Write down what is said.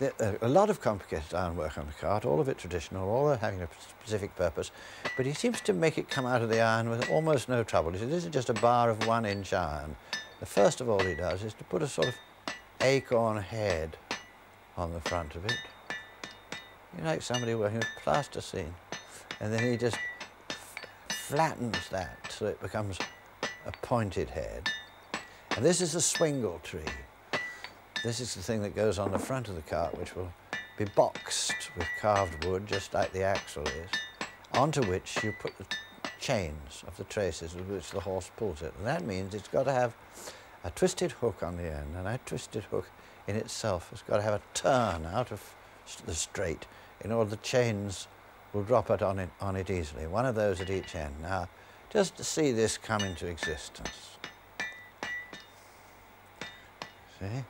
a lot of complicated ironwork on the cart, all of it traditional, all of it having a specific purpose, but he seems to make it come out of the iron with almost no trouble. He says, this is just a bar of 1-inch iron. The first of all he does is to put a sort of acorn head on the front of it. You know, like somebody working with plasticine. And then he just flattens that so it becomes a pointed head. And this is the swingle tree. This is the thing that goes on the front of the cart, which will be boxed with carved wood, just like the axle is, onto which you put the chains of the traces with which the horse pulls it. And that means it's got to have a twisted hook on the end, and that twisted hook in itself has got to have a turn out of the straight in order the chains will drop it on it easily. One of those at each end. Now, just to see this come into existence. See?